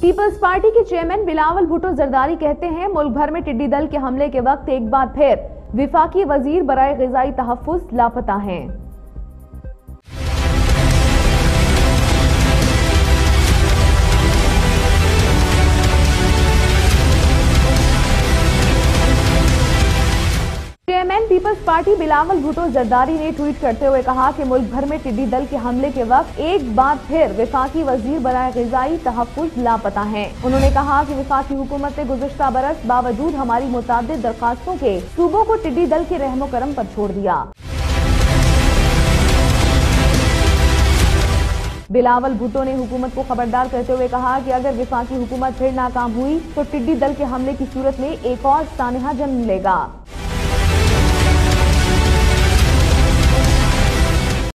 Peoples party के chairman Bilawal Bhutto Zardari कहते हैं, मुल्क भर में टिड्डी दल के हमले के वक्त एक बार फिर विफाकी वजीर बराए ग़िज़ाई तहफ़्फ़ुज़ लापता हैं। पीपल्स पार्टी बिलावल भुट्टो जरदारी ने ट्वीट करते हुए कहा कि मुल्क भर में टिड्डी दल के हमले के वक्त एक बार फिर विफाकी वजीर बराए ग़िज़ाई तहफ़्फ़ुज़ लापता हैं। उन्होंने कहा कि विफाकी हुकूमत ने गुज़श्ता बरस बावजूद हमारी मुताद्दिद दरखास्तों के सूबों को टिड्डी दल के रहमो करम पर छोड़ दिया। बिलावल भुट्टो ने हुकूमत को खबरदार करते हुए कहा कि अगर विफाकी हुकूमत फिर नाकाम हुई तो टिड्डी दल के हमले की सूरत में एक और सानहा जन्म लेगा।